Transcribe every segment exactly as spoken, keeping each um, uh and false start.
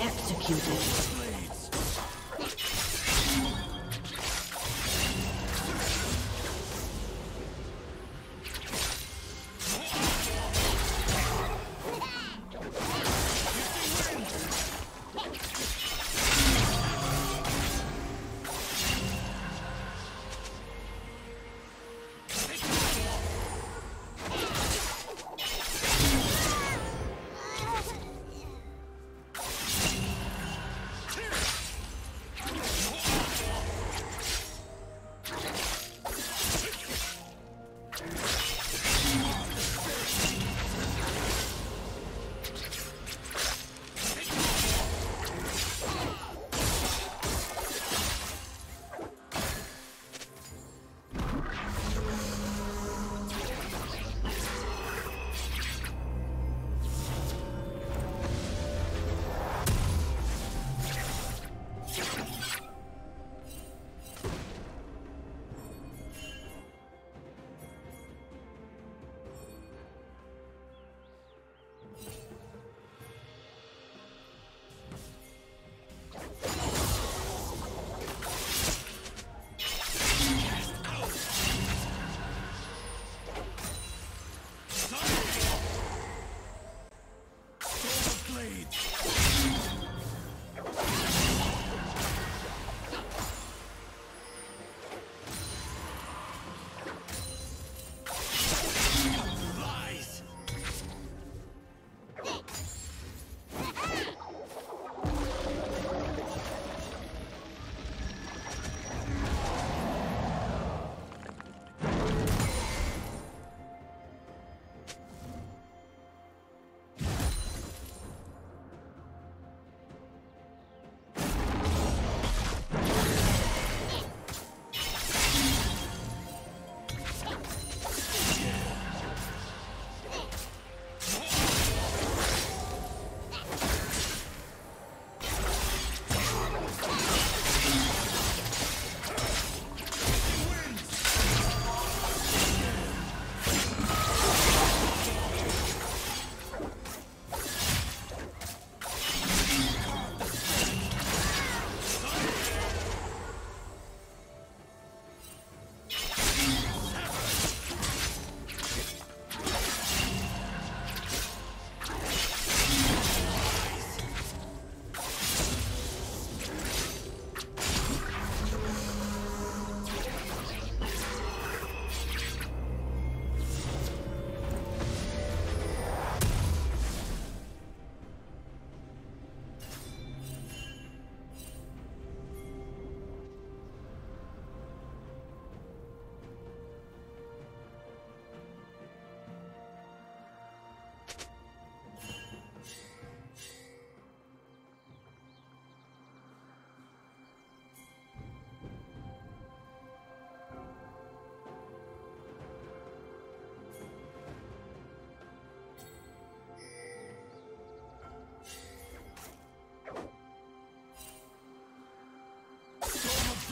Executed.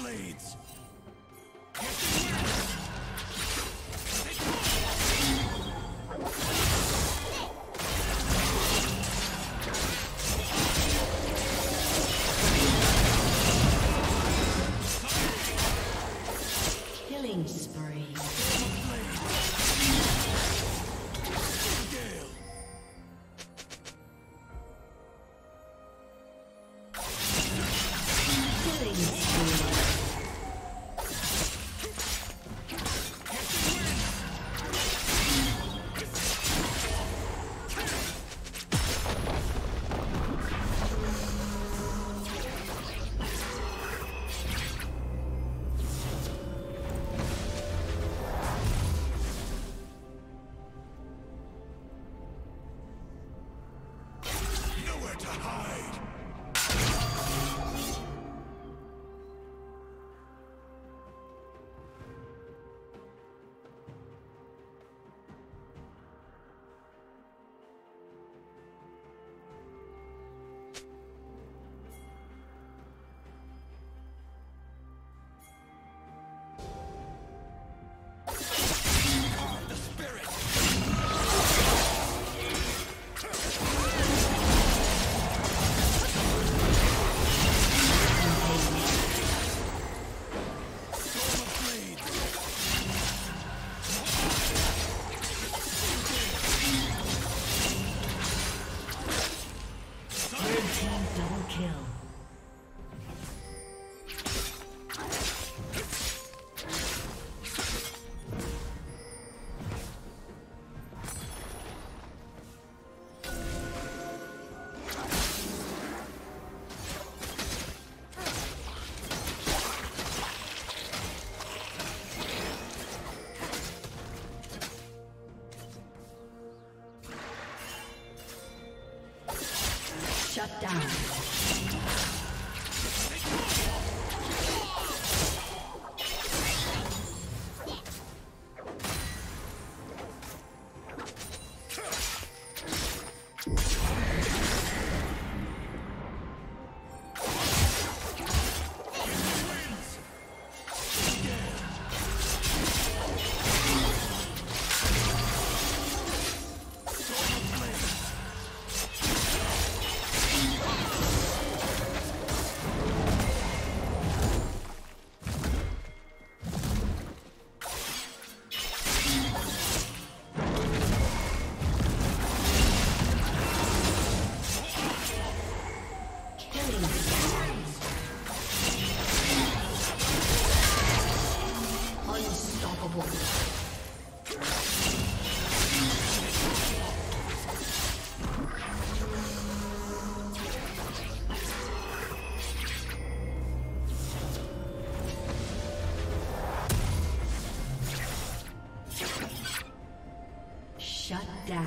Blades. Killing spree. Team double kill. Shut down. Shut down.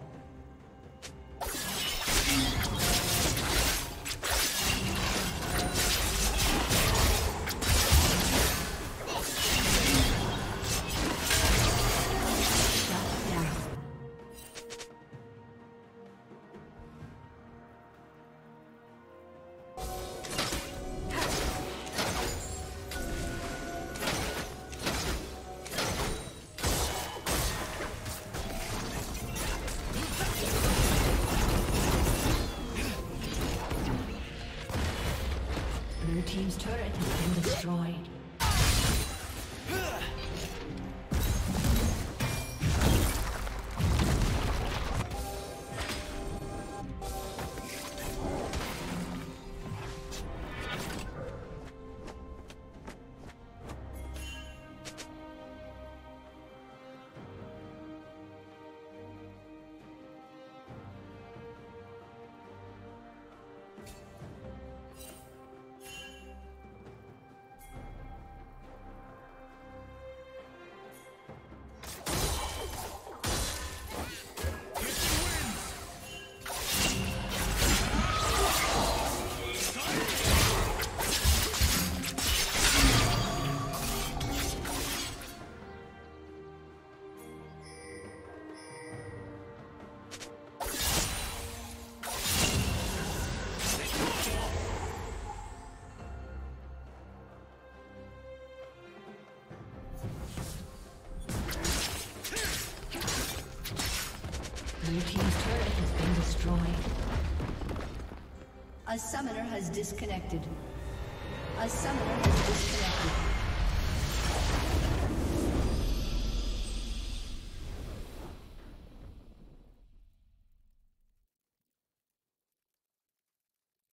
turret has been destroyed. A summoner has disconnected. A summoner has disconnected.